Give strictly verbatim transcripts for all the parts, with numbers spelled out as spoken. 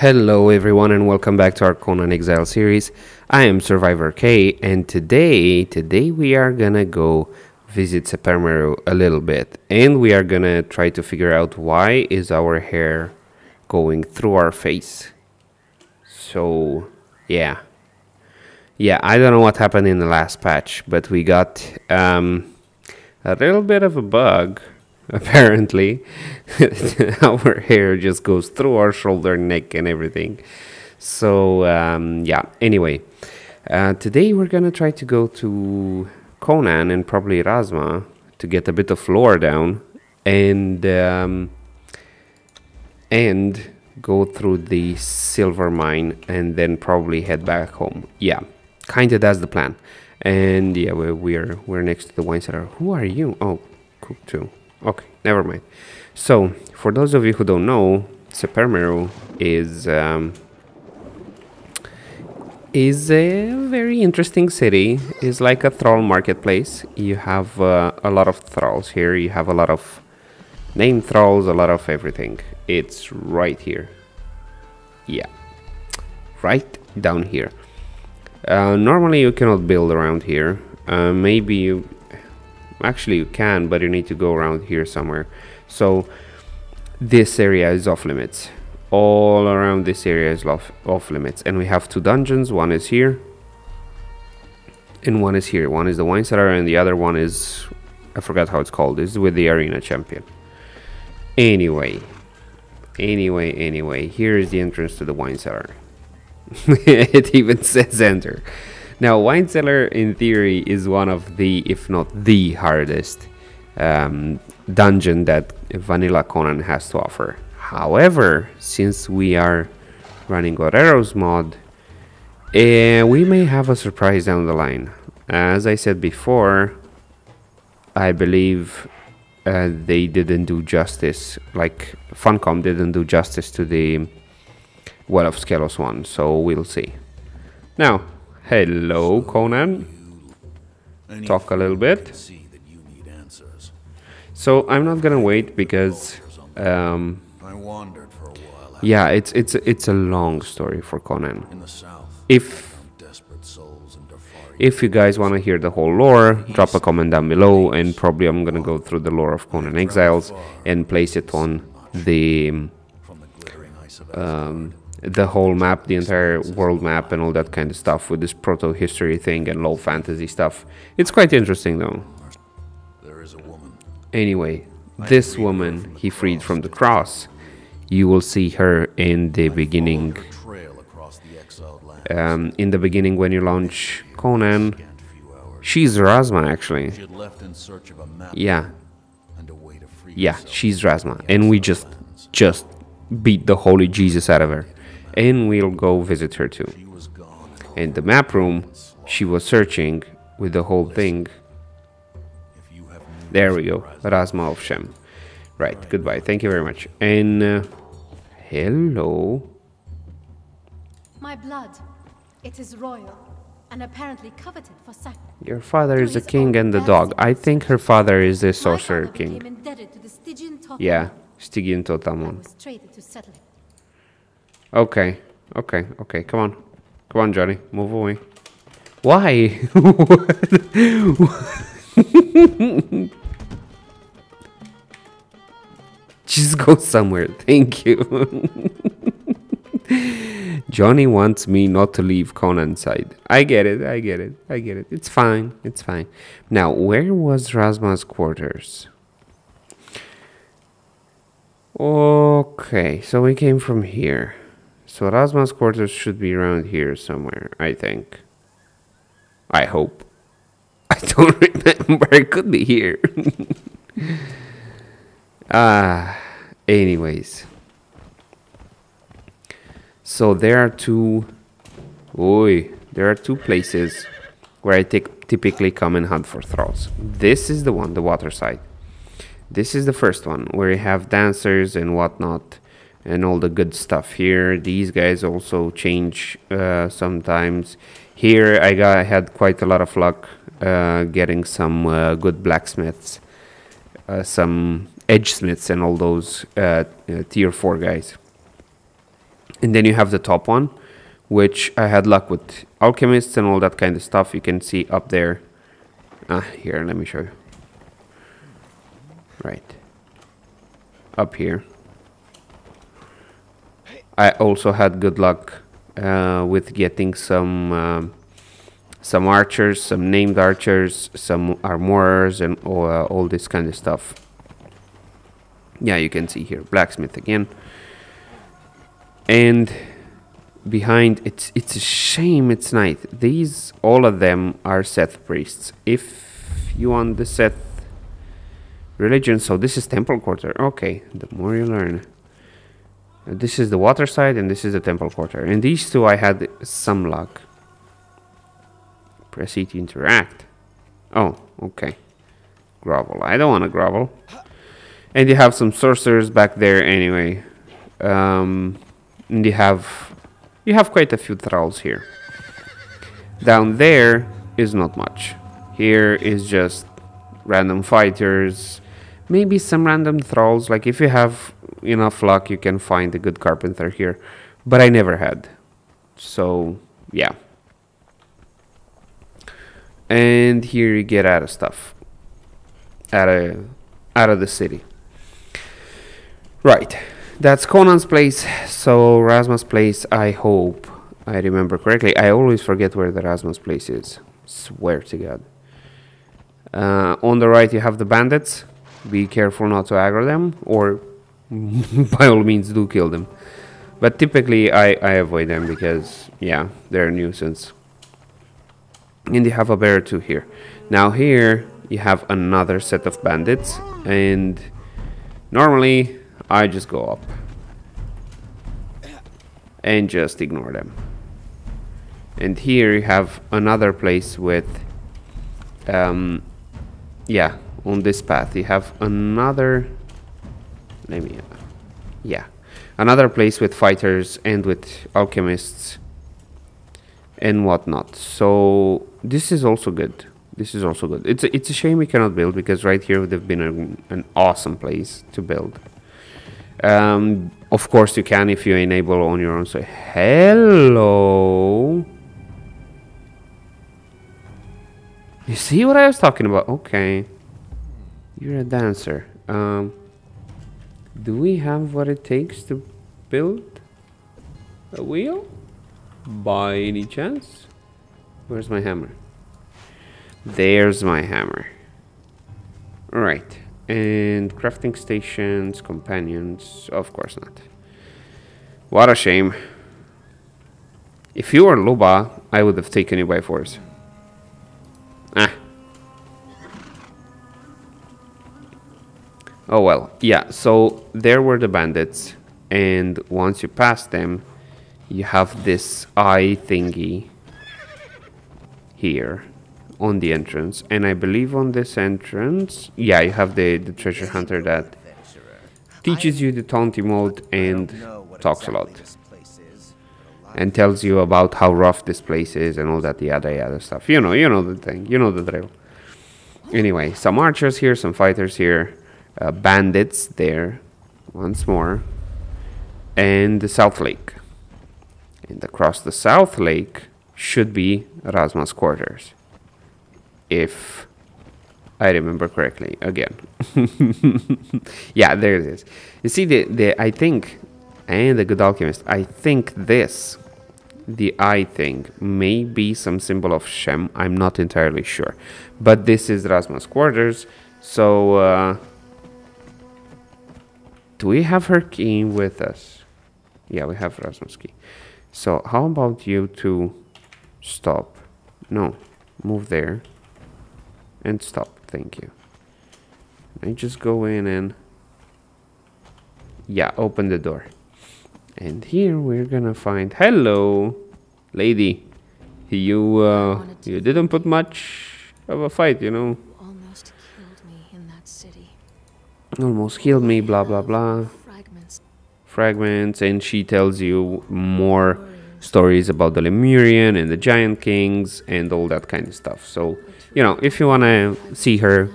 Hello everyone and welcome back to our Conan Exile series. I am Survivor K and today, today we are gonna go visit Sepermeru a little bit. And we are gonna try to figure out why is our hair going through our face. So, yeah. Yeah, I don't know what happened in the last patch, but we got um, a little bit of a bug. Apparently, our hair just goes through our shoulder, neck, and everything. So, um, yeah, anyway, uh, today we're gonna try to go to Conan and probably Razma to get a bit of lore down and, um, and go through the silver mine and then probably head back home. Yeah, kinda that's the plan. And yeah, we're, we're, we're next to the wine cellar. Who are you? Oh, cook too. Okay, never mind. So, for those of you who don't know, Sepermeru is um, is a very interesting city. It's like a thrall marketplace. You have uh, a lot of thralls here. You have a lot of name thralls, a lot of everything. It's right here. Yeah, right down here. Uh, normally, you cannot build around here. Uh, maybe you. Actually, you can, but you need to go around here somewhere. So this area is off limits. All around this area is off, off limits. And we have two dungeons. One is here. And one is here. One is the wine cellar and the other one is... I forgot how it's called. It's with the arena champion. Anyway. Anyway, anyway. Here is the entrance to the wine cellar. It even says enter. Now, wine cellar, in theory, is one of the, if not the hardest um, dungeon that Vanilla Conan has to offer. However, since we are running Guerrero's mod, eh, we may have a surprise down the line. As I said before, I believe uh, they didn't do justice, like Funcom didn't do justice to the Well of Scalos one, so we'll see. Now... Hello, Conan. Talk a little bit. So I'm not gonna wait because, um, yeah, it's it's it's a long story for Conan. If if you guys want to hear the whole lore, drop a comment down below, and probably I'm gonna go through the lore of Conan Exiles and place it on the um. the whole map, the entire world map and all that kind of stuff with this proto-history thing and low fantasy stuff. It's quite interesting though. Anyway, this woman he freed from the cross. You will see her in the beginning. Um, in the beginning when you launch Conan. She's Razma actually. Yeah. Yeah, she's Razma. And we just, just beat the holy Jesus out of her. And we'll go visit her too. In the map room, she was searching with the whole thing. There we go. Razma of Shem. Right, goodbye. Thank you very much. And uh, hello. My blood. It is royal and apparently coveted for sacrifice. Your father is a king and the dog. I think her father is the sorcerer king. Yeah, Stygian Totamon. Okay, okay, okay, come on. Come on, Johnny, move away. Why? What? What? Just go somewhere, thank you. Johnny wants me not to leave Conan's side. I get it, I get it, I get it. It's fine, it's fine. Now, where was Razma's quarters? Okay, so we came from here. So Razma's quarters should be around here somewhere, I think. I hope. I don't remember. It could be here. Ah, uh, anyways. So there are two... Oi, there are two places where I typically come and hunt for thralls. This is the one, the water side. This is the first one, where you have dancers and whatnot. And all the good stuff here. These guys also change uh, sometimes. Here I got I had quite a lot of luck uh, getting some uh, good blacksmiths, uh, some edgesmiths, and all those uh, uh, tier four guys. And then you have the top one, which I had luck with alchemists and all that kind of stuff. You can see up there. Ah, here, let me show you. Right. Up here. I also had good luck uh, with getting some um, some archers, some named archers, some armorers, and all, uh, all this kind of stuff. Yeah, you can see here, blacksmith again. And behind, it's it's a shame it's night. These, all of them are Seth priests. If you want the Seth religion, so this is temple quarter. Okay, the more you learn. This is the water side and this is the temple quarter. And these two I had some luck. Press E to interact. Oh, okay. Grovel. I don't want to grovel. And you have some sorcerers back there anyway. Um, and you have you have quite a few thralls here. Down there is not much. Here is just random fighters. Maybe some random thralls. Like if you have enough luck, you can find a good carpenter here. But I never had. So, yeah. And here you get out of stuff. Out of, out of the city. Right. That's Conan's place. So, Razma's place, I hope I remember correctly. I always forget where the Razma's place is. Swear to God. Uh, on the right, you have the bandits. Be careful not to aggro them. Or... by all means, do kill them, but typically I, I avoid them because, yeah, they're a nuisance. And you have a bear too here. Now here you have another set of bandits, and normally I just go up and just ignore them. And here you have another place with, um, yeah, on this path you have another. Let me, uh, yeah, another place with fighters and with alchemists and whatnot. So this is also good. This is also good. It's a, it's a shame we cannot build, because right here would have been a, an awesome place to build. Um, of course you can if you enable on your own. So hello. You see what I was talking about? Okay, you're a dancer. Um. Do we have what it takes to build a wheel? By any chance? Where's my hammer? There's my hammer. Alright. And crafting stations, companions. Of course not. What a shame. If you were Luba, I would have taken you by force. Ah. Oh well, yeah, so there were the bandits, and once you pass them, you have this eye thingy here on the entrance. And I believe on this entrance, yeah, you have the, the treasure hunter that teaches you the taunty mode and talks a lot. And tells you about how rough this place is and all that, the other, the other stuff. You know, you know the thing, you know the drill. Anyway, some archers here, some fighters here. Uh, bandits there once more, and the South Lake, and across the South Lake should be Razma's quarters, if I remember correctly again. Yeah, there it is. You see the the I think, and the good alchemist, I think this the I think may be some symbol of Shem. I'm not entirely sure, but this is Razma's quarters. So uh do we have her key with us? Yeah, we have Razma's key. So how about you to stop? No, move there and stop. Thank you. I just go in and yeah, open the door. And here we're gonna find. Hello, lady. You uh, you didn't put much of a fight, you know. Almost killed me, blah blah blah. Fragments. Fragments, and she tells you more stories about the Lemurian and the Giant Kings and all that kind of stuff. So, you know, if you want to see her,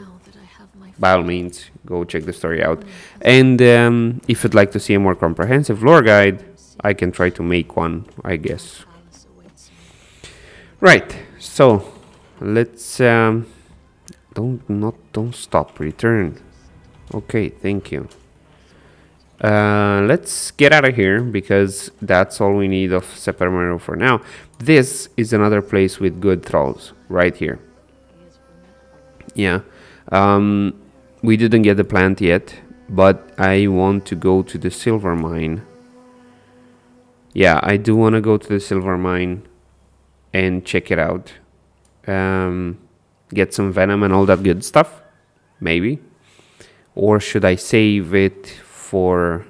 by all means, go check the story out. And um, if you'd like to see a more comprehensive lore guide, I can try to make one, I guess. Right, so let's um, don't not don't stop, return. Okay, thank you. Uh, let's get out of here, because that's all we need of Sepermeru for now. This is another place with good thralls, right here. Yeah, um, we didn't get the plant yet, but I want to go to the silver mine. Yeah, I do want to go to the silver mine and check it out. Um, get some venom and all that good stuff, maybe. Or should I save it? For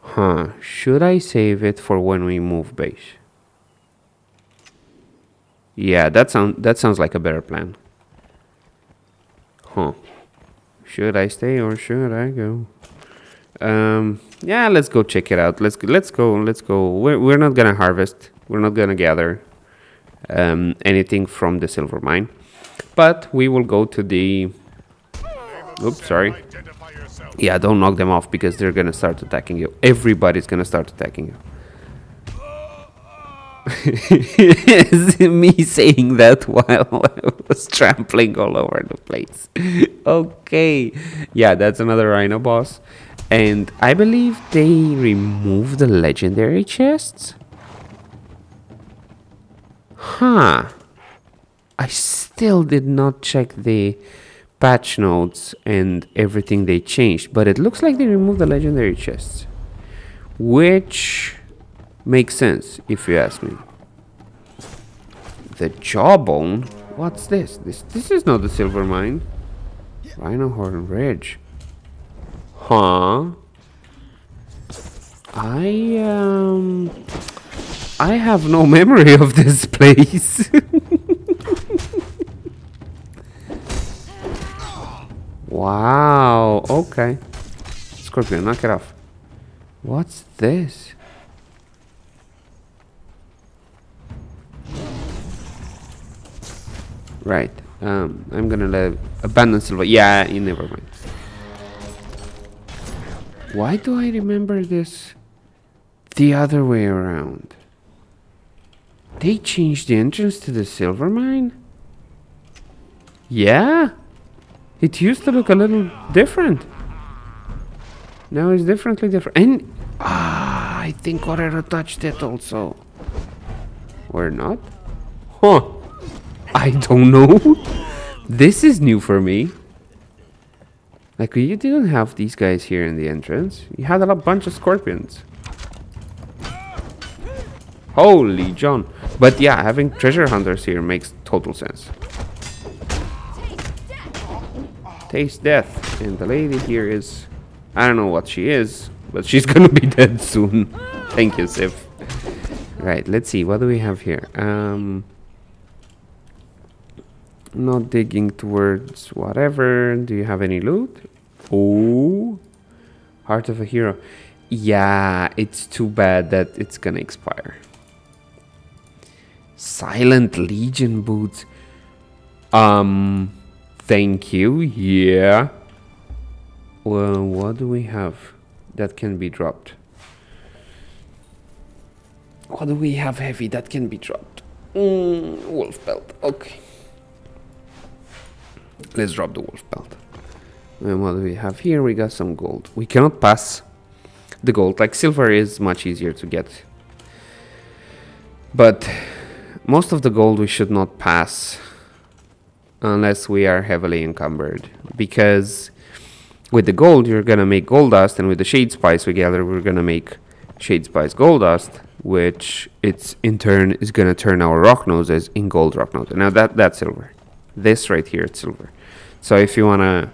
huh should I save it for when we move base? Yeah, that sounds that sounds like a better plan. Huh should I stay or should I go? Um yeah, let's go check it out. Let's let's go let's go we're, we're not gonna harvest, we're not gonna gather um anything from the silver mine, but we will go to the oops sorry yeah, don't knock them off, because they're gonna start attacking you. Everybody's gonna start attacking you. It's me saying that while I was trampling all over the place. Okay. Yeah, that's another Rhino boss. And I believe they removed the legendary chests. Huh. I still did not check the patch notes and everything they changed, but it looks like they removed the legendary chests, which makes sense if you ask me. The jawbone, what's this? This this is not the silver mine. Rhino Horn Ridge. Huh? I um I have no memory of this place. Wow, okay. Scorpion, knock it off. What's this? Right, um, I'm gonna let... Abandoned Silver... Yeah, you never mind. Why do I remember this the other way around? They changed the entrance to the silver mine? Yeah? It used to look a little different. Now it's differently different. And ah, I think Guerrero touched it also. Or not? Huh. I don't know. This is new for me. Like, you didn't have these guys here in the entrance. You had a bunch of scorpions. Holy John. But yeah, having treasure hunters here makes total sense. Taste death, and the lady here is, I don't know what she is, but she's gonna be dead soon. Thank you, Sif. Right, let's see, what do we have here? Um, not digging towards whatever. Do you have any loot? Oh, Heart of a Hero. Yeah, it's too bad that it's gonna expire. Silent Legion boots. Um... Thank you, yeah. Well, what do we have that can be dropped? What do we have heavy that can be dropped? Mm, wolf belt, okay. Let's drop the wolf belt. And what do we have here? We got some gold. We cannot pass the gold. Like, silver is much easier to get. But most of the gold we should not pass. Unless we are heavily encumbered, because with the gold you're gonna make gold dust, and with the shade spice we gather we're gonna make shade spice gold dust, which it's in turn is gonna turn our rock noses in gold rock nose. Now that that's silver. This right here, it's silver. So if you wanna,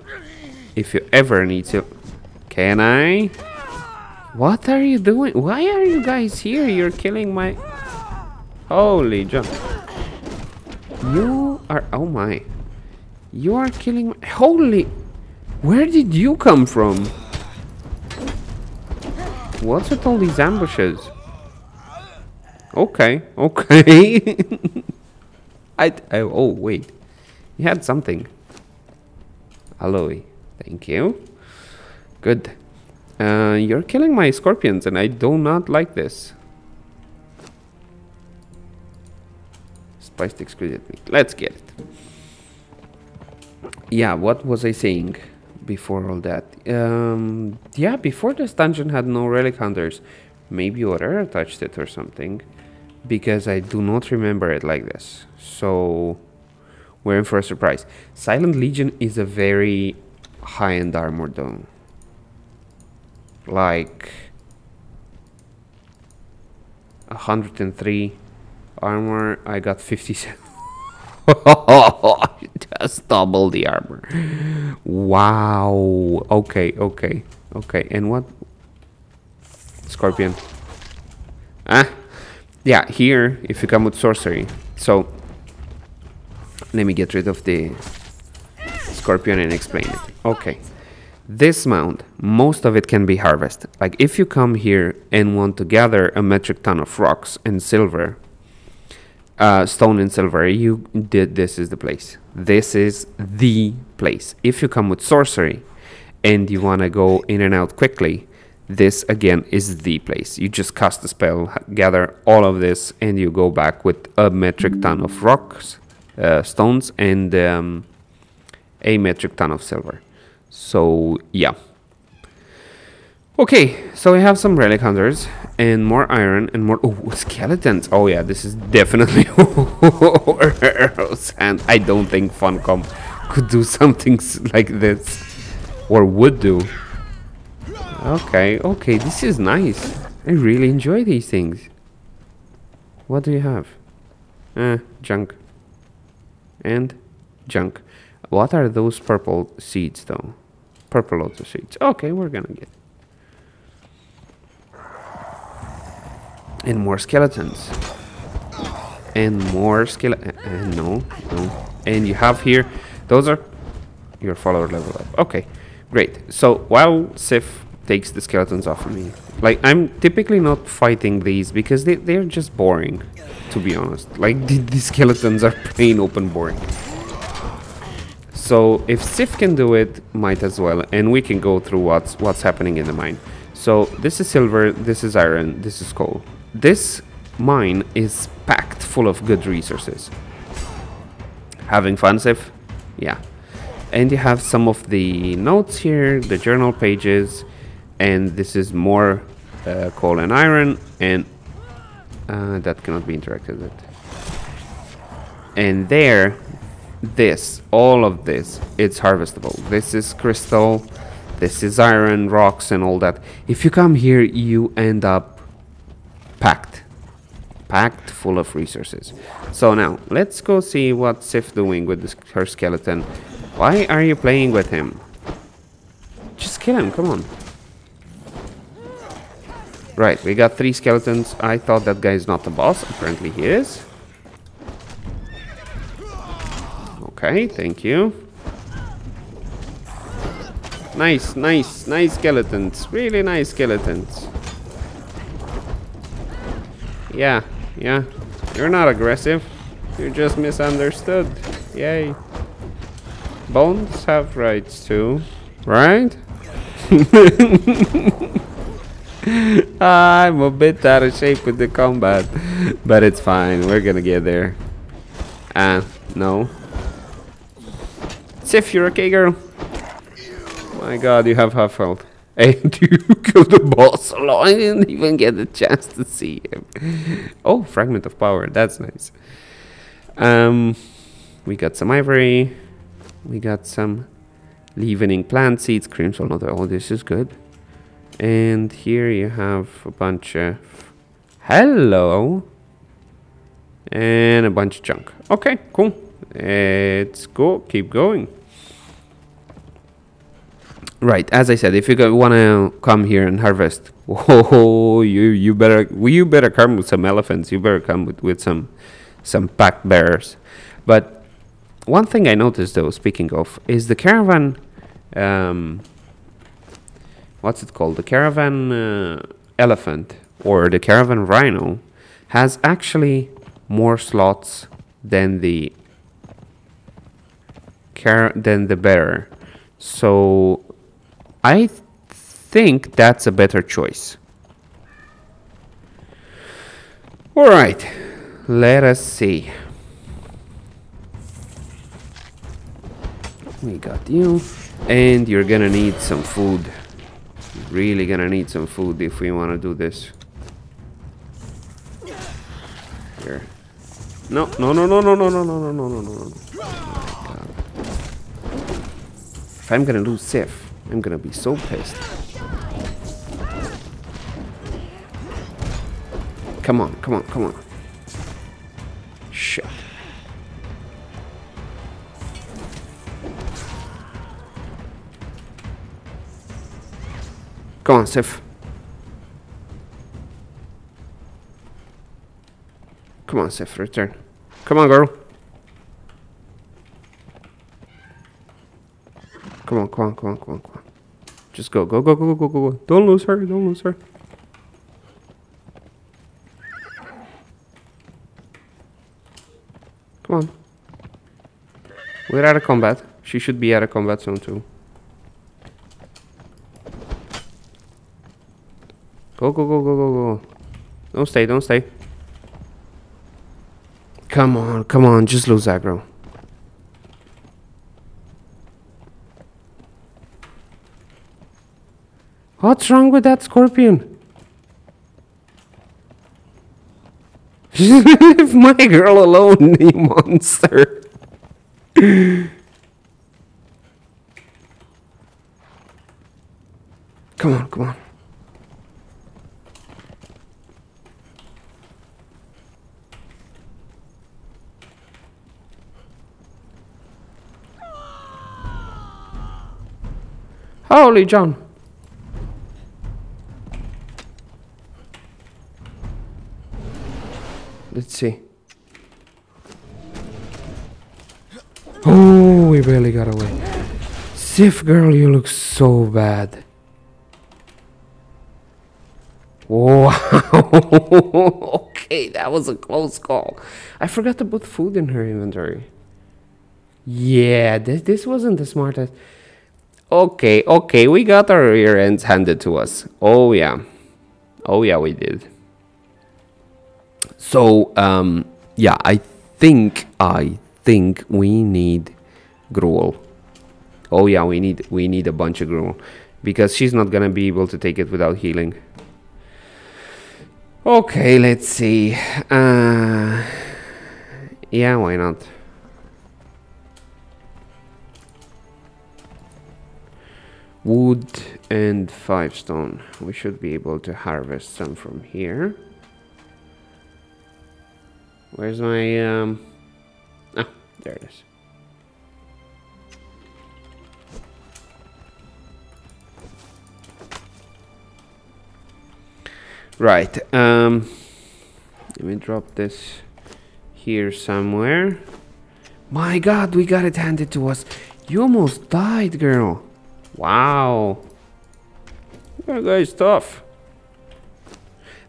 if you ever need to, can I? What are you doing? Why are you guys here? You're killing my holy jump. You are oh my. You are killing my... Holy... Where did you come from? What's with all these ambushes? Okay, okay. I, I... Oh, wait. You had something. Aloe. Thank you. Good. Uh, you're killing my scorpions and I do not like this. Spiced exquisite meat. Let's get it. Yeah, what was I saying before all that? Um, yeah, before this dungeon had no relic hunters. Maybe Aurora touched it or something, because I do not remember it like this. So we're in for a surprise. Silent Legion is a very high-end armor though. Like one hundred three armor, I got fifty-seven. Just double the armor. Wow. Okay, okay, okay. And what? Scorpion. Ah, yeah, here, if you come with sorcery. So, let me get rid of the scorpion and explain it. Okay. This mound, most of it can be harvested. Like, if you come here and want to gather a metric ton of rocks and silver, uh, stone and silver, you did. This is the place. This is the place. If you come with sorcery and you want to go in and out quickly, this again is the place. You just cast a spell, gather all of this, and you go back with a metric ton of rocks, uh, stones, and um, a metric ton of silver. So, yeah. Okay, so we have some relic hunters and more iron and more... Oh, skeletons. Oh, yeah, this is definitely... and I don't think Funcom could do something like this. Or would do. Okay, okay, this is nice. I really enjoy these things. What do you have? Uh, junk. And junk. What are those purple seeds, though? Purple lotus of seeds. Okay, we're gonna get it. And more skeletons. And more skeletons. Uh, uh, no, no. And you have here... Those are your follower level up. Okay, great. So, while Sif takes the skeletons off of me... Like, I'm typically not fighting these because they, they're just boring, to be honest. Like, the, the skeletons are plain open boring. So if Sif can do it, might as well, and we can go through what's what's happening in the mine. So this is silver, this is iron, this is coal. This mine is packed full of good resources. Having fun, Sif? Yeah. And you have some of the notes here, the journal pages, and this is more uh, coal and iron, and uh, that cannot be interacted with. And there... This, all of this, it's harvestable. This is crystal, this is iron, rocks, and all that. If you come here, you end up packed. Packed full of resources. So now, let's go see what Sif doing with this, her skeleton. Why are you playing with him? Just kill him, come on. Right, we got three skeletons. I thought that guy is not the boss. Apparently he is. Okay, thank you. Nice, nice, nice skeletons. Really nice skeletons. Yeah, yeah. You're not aggressive. You're just misunderstood. Yay. Bones have rights too, right? I'm a bit out of shape with the combat. But it's fine. We're gonna get there. Ah, no. Sif, you're okay, girl. My god, you have half health. And you killed the boss alone. I didn't even get a chance to see him. Oh, fragment of power. That's nice. Um, we got some ivory. We got some leavening plant seeds. Crimson, not all. This is good. And here you have a bunch of... Hello. And a bunch of junk. Okay, cool. Let's go. Keep going. Right, as I said, if you want to come here and harvest, oh, you you better you better come with some elephants. You better come with with some some pack bearers. But one thing I noticed, though, speaking of, is the caravan. Um, what's it called? The caravan uh, elephant or the caravan rhino has actually more slots than the than the bearer. So I th think that's a better choice. All right, let us see. We got you, and you're gonna need some food. Really gonna need some food if we want to do this. Here. No, no, no, no, no, no, no, no, no, no, no, no. If I'm gonna lose Sif, I'm gonna be so pissed. Come on, come on, come on. Shit. Come on, Sif. Come on, Sif, return. Come on, girl. Come on, come on, come on, come on, come on. Just go, go, go, go, go, go, go. Don't lose her, don't lose her. Come on. We're out of combat. She should be out of combat soon, too. Go, go, go, go, go, go. Don't stay, don't stay. Come on, come on, just lose aggro. What's wrong with that scorpion? Leave my girl alone, you monster. Come on, come on. Holy John. Let's see. Oh, we barely got away. Sif, girl, you look so bad. Wow. Okay, that was a close call. I forgot to put food in her inventory. Yeah, this, this wasn't the smartest. Okay, okay, we got our rear ends handed to us. Oh, yeah. Oh, yeah, we did. So, um, yeah, I think, I think we need gruel. Oh, yeah, we need, we need a bunch of gruel. Because she's not gonna be able to take it without healing. Okay, let's see. Uh, yeah, why not? Wood and five stone. We should be able to harvest some from here. Where's my um ah, there it is. Right, um let me drop this here somewhere. My god, we got it handed to us. You almost died, girl. Wow, that guy's tough.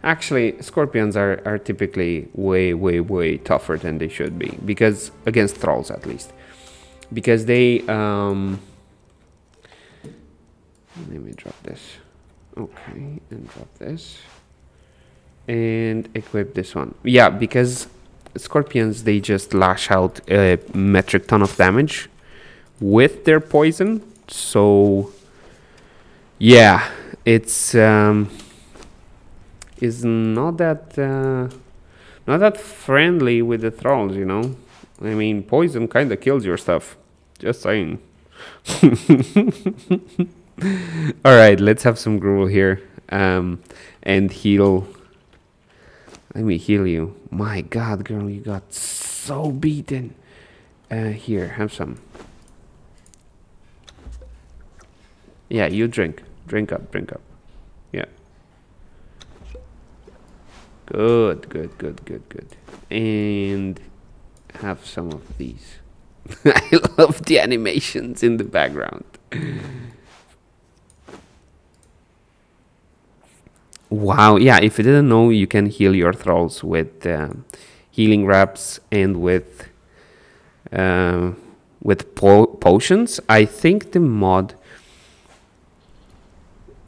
Actually, scorpions are, are typically way, way, way tougher than they should be. Because, against thralls at least. Because they, um... let me drop this. Okay, and drop this. And equip this one. Yeah, because scorpions, they just lash out a metric ton of damage with their poison. So, yeah, it's um, is not that uh, not that friendly with the thralls, you know. I mean, poison kind of kills your stuff. Just saying. All right, let's have some gruel here um, and heal. Let me heal you. My God, girl, you got so beaten. Uh, here, have some. Yeah, you drink. Drink up, drink up. Yeah. Good, good, good, good, good. And have some of these. I love the animations in the background. Wow, yeah, if you didn't know, you can heal your thralls with um, healing wraps and with, um, with po potions. I think the mod...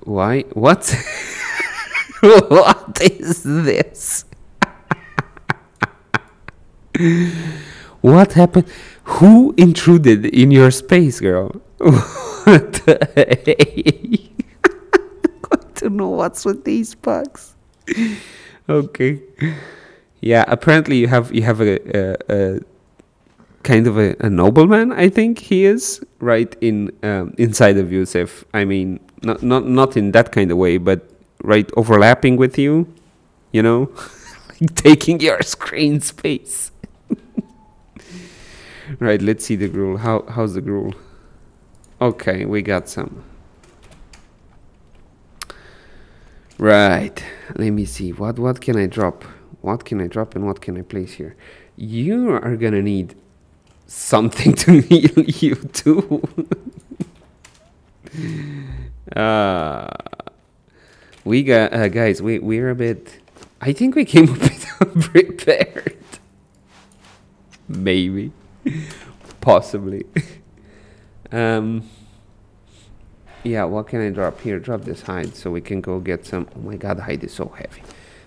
Why? What? What is this? What happened? Who intruded in your space, girl? What the hey? I don't know what's with these bugs. Okay. Yeah, apparently you have you have a, a, a kind of a, a nobleman, I think he is, right in um, inside of Yusef. I mean, not not not in that kind of way, but right overlapping with you, you know, like taking your screen space. Right, let's see the gruel. How how's the gruel? Okay, we got some. Right, let me see. What what can I drop? What can I drop and what can I place here? You are gonna need something to heal you too. uh, we got uh, guys. We we're a bit. I think we came a bit unprepared. Maybe, possibly. um. Yeah, what can I drop here? Drop this hide so we can go get some. Oh my god, hide is so heavy.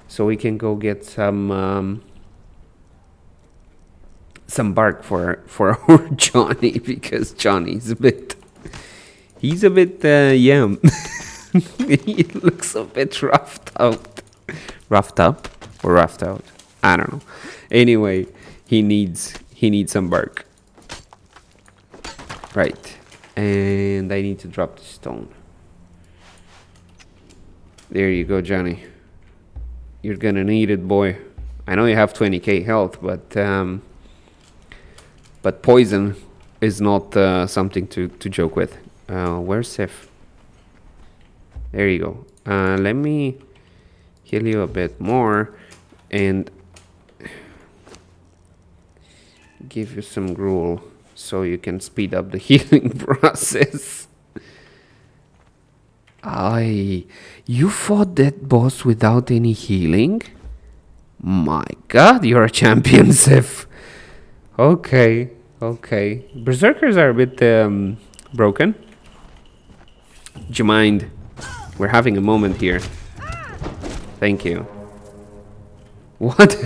So we can go get some um, some bark for for our Johnny, because Johnny's a bit he's a bit uh, yam. He looks a bit roughed out, roughed up or roughed out. I don't know. Anyway, he needs he needs some bark. Right. And I need to drop the stone. There you go, Johnny. You're gonna need it, boy. I know you have twenty K health, but um, but poison is not uh, something to, to joke with. Uh, where's Sif? There you go. Uh, let me heal you a bit more and give you some gruel, so you can speed up the healing process. I, you fought that boss without any healing? My god, you're a champion, Sif. Okay, okay. Berserkers are a bit um, broken. Do you mind? We're having a moment here. Thank you. What?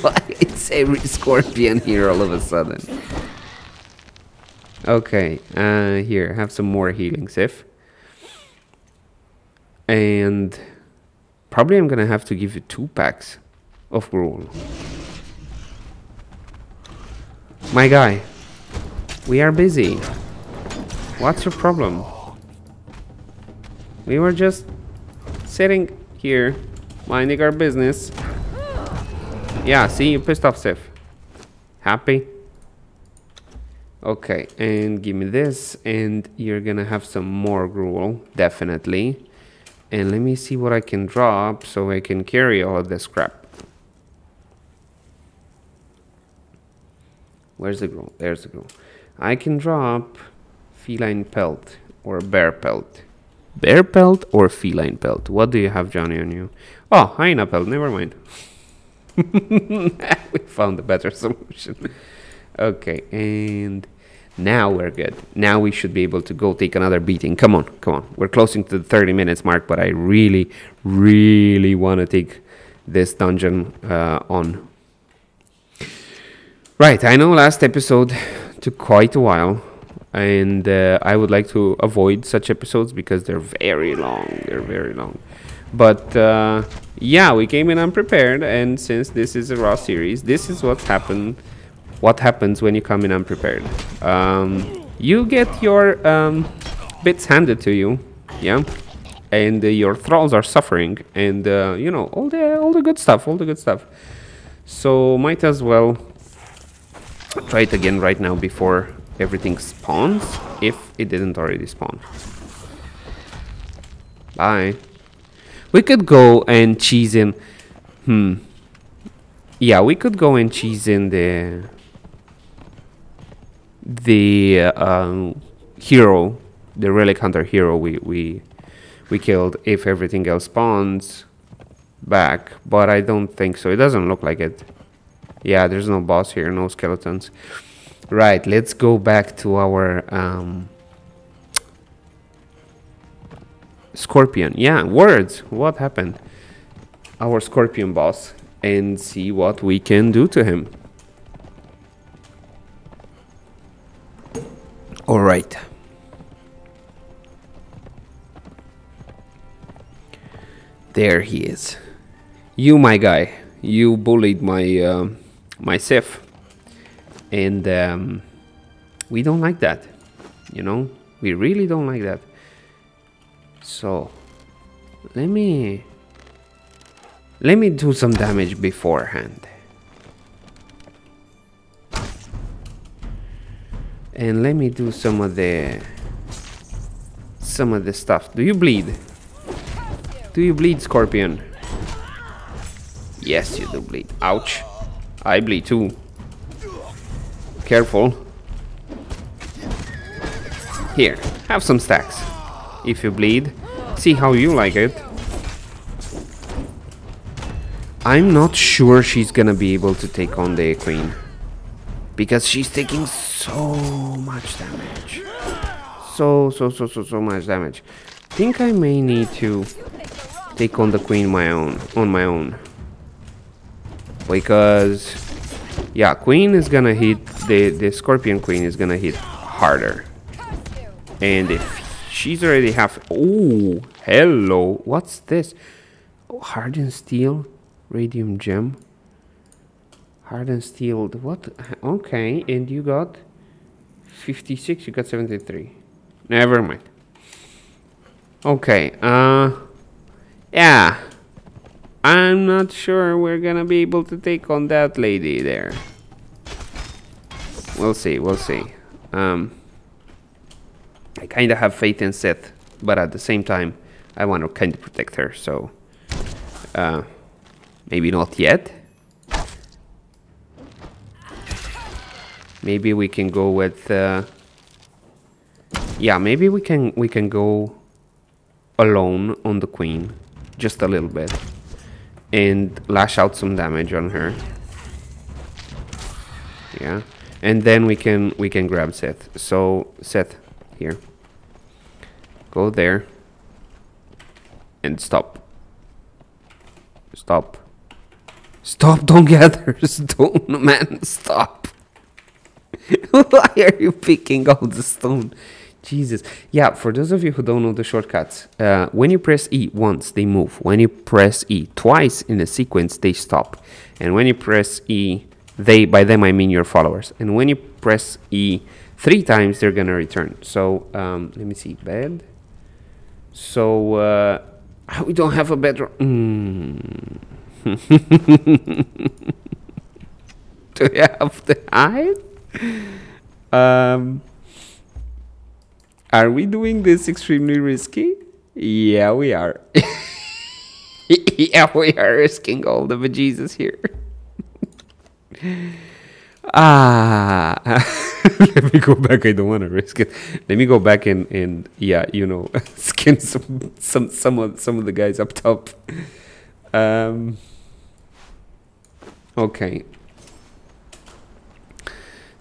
Why is every scorpion here all of a sudden? Okay, uh, here, have some more healing, Sif. And probably I'm gonna have to give you two packs of gruel. My guy, we are busy. What's your problem? We were just sitting here, minding our business. Yeah, see, you pissed off Sif. Happy? Okay, and give me this, and you're gonna have some more gruel, definitely. And let me see what I can drop so I can carry all of this crap. Where's the gruel? There's the gruel. I can drop feline pelt or bear pelt. Bear pelt or feline pelt? What do you have, Johnny, on you? Oh, hyena pelt, never mind. We found a better solution. Okay, and now we're good. Now we should be able to go take another beating. Come on, come on. We're closing to the thirty minutes mark, but I really, really want to take this dungeon uh, on. Right, I know last episode took quite a while, and uh, I would like to avoid such episodes because they're very long. They're very long. But uh, yeah, we came in unprepared, and since this is a raw series, this is what's happened. What happens when you come in unprepared? Um, you get your um, bits handed to you, yeah, and uh, your thralls are suffering, and uh, you know, all the all the good stuff, all the good stuff. So might as well try it again right now before everything spawns, if it didn't already spawn. Bye. We could go and cheese in. Hmm. Yeah, we could go and cheese in the. the uh, um, hero, the relic hunter hero we we we killed, if everything else spawns back, but I don't think so. It doesn't look like it. Yeah, there's no boss here, no skeletons. Right, let's go back to our um Scorpion. Yeah, words. What happened? Our Scorpion boss, and see what we can do to him. All right. There he is. You, my guy. You bullied my uh, my Sif, and um, we don't like that. You know, we really don't like that. So let me let me do some damage beforehand, and let me do some of the some of the stuff. Do you bleed? Do you bleed, Scorpion? Yes, you do bleed. Ouch. I bleed too. Careful. Here, have some stacks. If you bleed, see how you like it. I'm not sure she's gonna be able to take on the queen, because she's taking so much damage. So, so, so, so, so much damage. I think I may need to take on the queen my own, on my own. Because, yeah, Queen is gonna hit, the, the Scorpion Queen is gonna hit harder. And if she's already half... Oh, hello, what's this? Oh, hardened steel, radium gem. Hardened steel, what? Okay, and you got fifty-six, you got seventy-three. Never mind. Okay, uh, yeah. I'm not sure we're gonna be able to take on that lady there. We'll see, we'll see. Um, I kind of have faith in Seth, but at the same time, I want to kind of protect her, so... Uh, maybe not yet. Maybe we can go with... Uh, yeah, maybe we can, we can go alone on the queen, just a little bit. And lash out some damage on her. Yeah, and then we can we can grab Seth. So Seth, here, go there, and stop. Stop. Stop! Don't gather. Stone, man. Stop. Why are you picking out the stone? Jesus. Yeah, for those of you who don't know the shortcuts, uh, when you press E once, they move. When you press E twice in a sequence, they stop. And when you press E, they, by them I mean your followers. And when you press E three times, they're going to return. So, um, let me see, bed. So, uh, we don't have a bedroom. Mm. Do you have the eye? Um... Are we doing this extremely risky? Yeah, we are. Yeah, we are risking all the bejesus here. Ah, let me go back. I don't want to risk it. Let me go back and and yeah, you know, skin some some some of some of the guys up top. Um. Okay.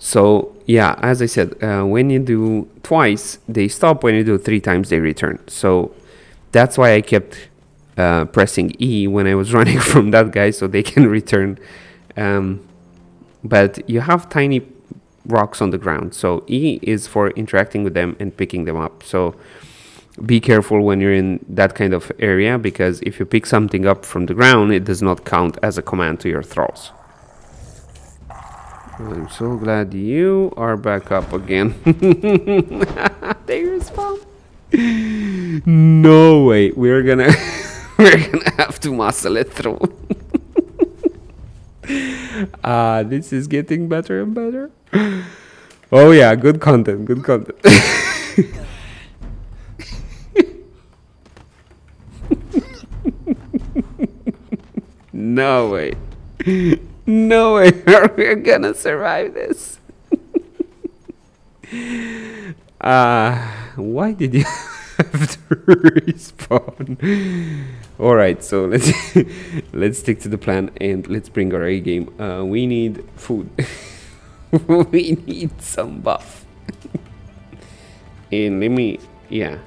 So yeah, as I said, uh, when you do twice, they stop. When you do three times, they return. So that's why I kept uh, pressing E when I was running from that guy, so they can return. Um, but you have tiny rocks on the ground, so E is for interacting with them and picking them up. So be careful when you're in that kind of area, because if you pick something up from the ground, it does not count as a command to your thralls. I'm so glad you are back up again. They respawn. No way. We're gonna we're gonna have to muscle it through. Uh, this is getting better and better. Oh yeah, good content, good content. No way. No way are we gonna survive this. Uh, why did you have to respawn? All right, so let's let's stick to the plan and let's bring our A game. Uh, we need food. We need some buff. And let me, yeah.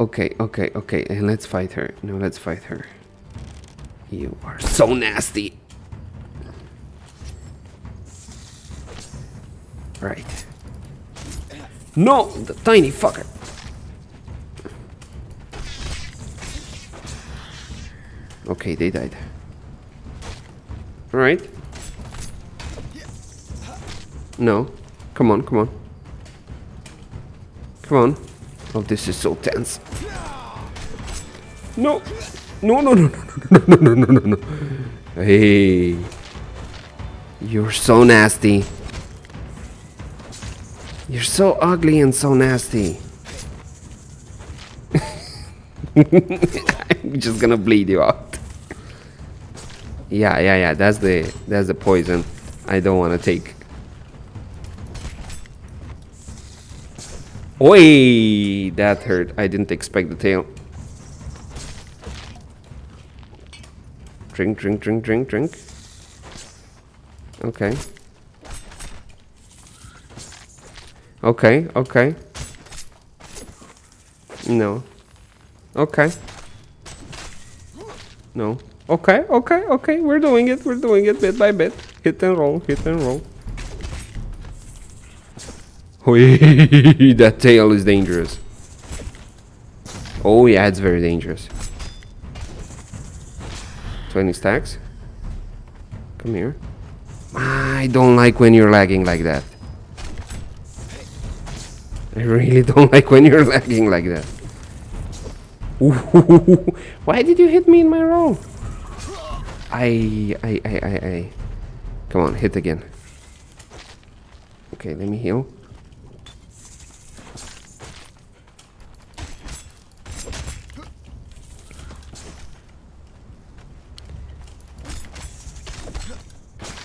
Okay, okay, okay, and let's fight her. No, let's fight her. You are so nasty. Right. No, the tiny fucker. Okay, they died. All right. No. Come on, come on. Come on. Oh, this is so tense. No. No, no, no, no, no, no, no, no, no, no. Hey. You're so nasty. You're so ugly and so nasty. I'm just gonna bleed you out. Yeah, yeah, yeah. That's the that's the poison I don't want to take. Oi, that hurt. I didn't expect the tail. Drink, drink, drink, drink, drink. Okay. Okay, okay. No. Okay. No. Okay, okay, okay. We're doing it. We're doing it bit by bit. Hit and roll. Hit and roll. That tail is dangerous. Oh yeah, it's very dangerous. twenty stacks. Come here. I don't like when you're lagging like that. I really don't like when you're lagging like that. Ooh. Why did you hit me in my roll? I, I, I, I, I. Come on, hit again. Okay, let me heal.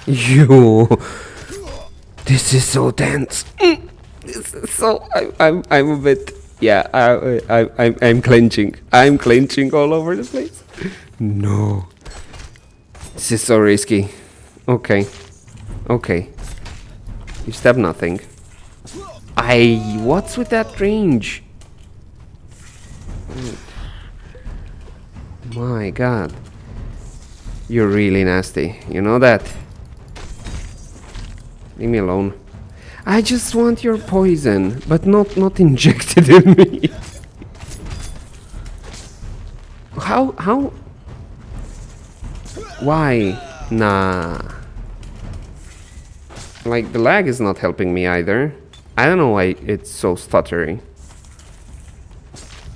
You. This is so tense. Mm. This is so. I, I'm. I'm a bit. Yeah. I. I. I'm. I'm clenching. I'm clenching all over the place. No. This is so risky. Okay. Okay. You stab nothing. I. What's with that range? Oh. My God. You're really nasty. You know that. Leave me alone. I just want your poison, but not not injected in me. How how? Why? Nah. Like the lag is not helping me either. I don't know why it's so stuttery.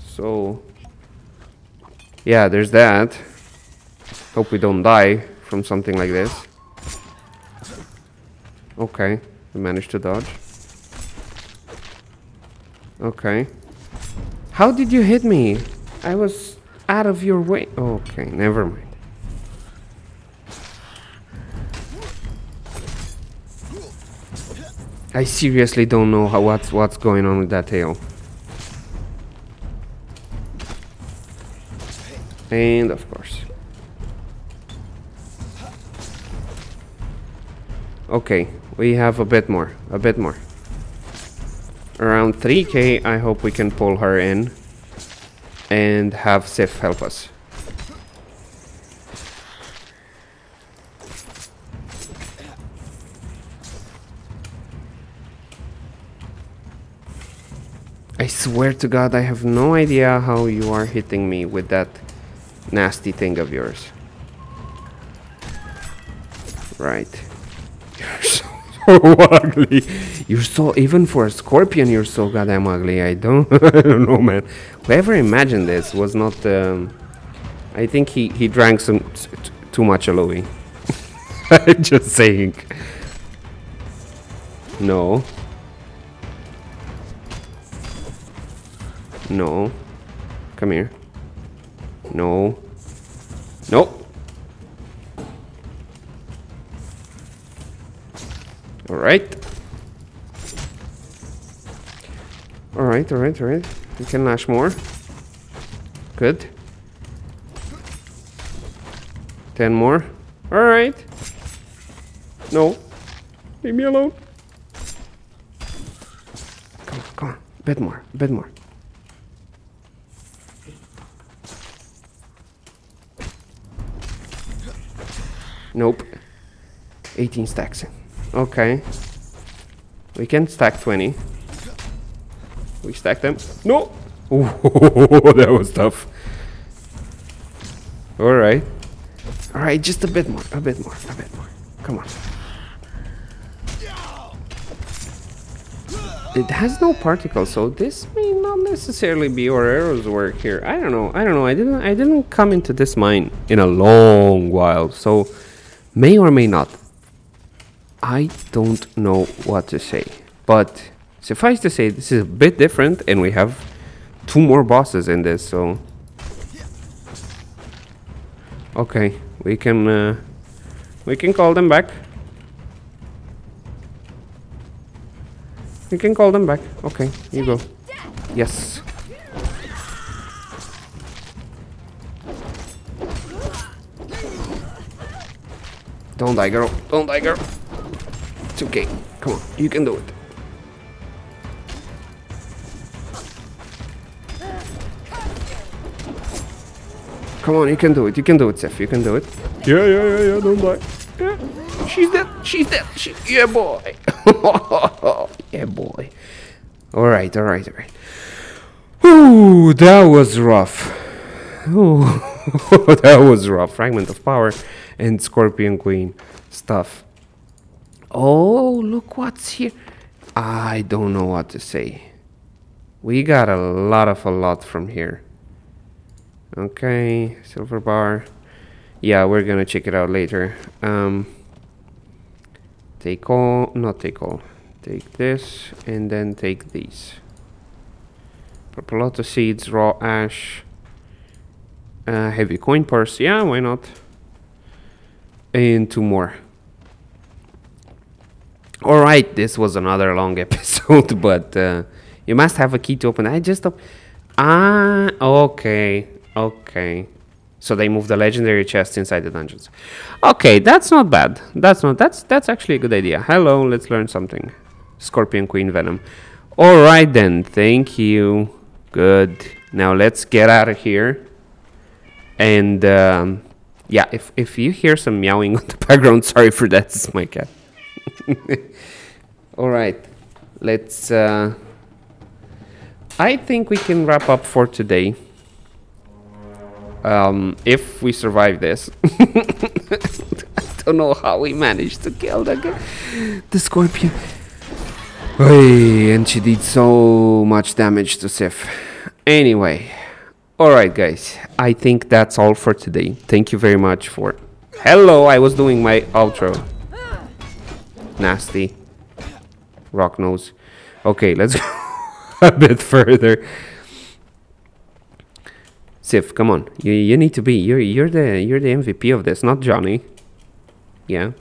So yeah, there's that. Hope we don't die from something like this. Okay, we managed to dodge. Okay. How did you hit me? I was out of your way. Okay, never mind. I seriously don't know how, what's, what's going on with that tail. And of course. Okay. We have a bit more, a bit more. Around three K, I hope we can pull her in and have Sif help us. I swear to God, I have no idea how you are hitting me with that nasty thing of yours. Right. Ugly. You're so, even for a scorpion, you're so goddamn ugly. I don't, I don't know, man. Whoever imagined this was not. Um, I think he he drank some t t too much aloe. Just saying. No. No. Come here. No. Nope. All right. All right, all right, all right. We can lash more. Good. ten more. All right. No. Leave me alone. Come on, come on. A bit more, a bit more. Nope. eighteen stacks. Okay. We can stack twenty. We stack them. No! That was tough. Alright. Alright, just a bit more. A bit more. A bit more. Come on. It has no particles, so this may not necessarily be Guerrero's work here. I don't know. I don't know. I didn't I didn't come into this mine in a long while, so may or may not. I don't know what to say. But suffice to say, this is a bit different, and we have two more bosses in this, so okay, we can uh, we can call them back. We can call them back. Okay, you go. Yes. Don't die, girl. Don't die, girl. It's okay. Come on, you can do it. Come on, you can do it. You can do it, Seth. You can do it. Yeah, yeah, yeah, yeah. Don't die. Yeah. She's dead. She's dead. She yeah, boy. Yeah, boy. All right, all right, all right. Ooh, that was rough. Ooh, that was rough. Fragment of Power and Scorpion Queen stuff. Oh, look what's here. I don't know what to say. We got a lot of a lot from here. Okay, silver bar. Yeah, we're gonna check it out later. Um, take all, not take all. Take this and then take these. Purple Lotus seeds, raw ash, uh, heavy coin purse. Yeah, why not? And two more. All right, this was another long episode, but uh, you must have a key to open. I just. Ah, okay, okay. So they moved the legendary chest inside the dungeons. Okay, that's not bad. That's not. That's that's actually a good idea. Hello, let's learn something. Scorpion Queen Venom. All right then. Thank you. Good. Now let's get out of here. And um, yeah, if if you hear some meowing on the background, sorry for that. It's my cat. All right. Let's. Uh, I think we can wrap up for today. Um, if we survive this. I don't know how we managed to kill the guy. The scorpion. Oy, and she did so much damage to Sif. Anyway. Alright guys. I think that's all for today. Thank you very much for... Hello, I was doing my outro. Nasty. Rock nose. Okay, let's go. A bit further. Sif, come on. You you need to be. You're you're the you're the M V P of this, not Johnny. Yeah.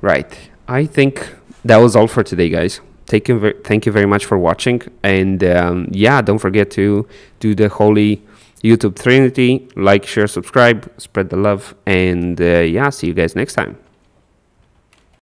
Right. I think that was all for today, guys. Thank you, thank you very much for watching. And um, yeah, don't forget to do the holy YouTube Trinity. Like, share, subscribe, spread the love, and uh, yeah, see you guys next time.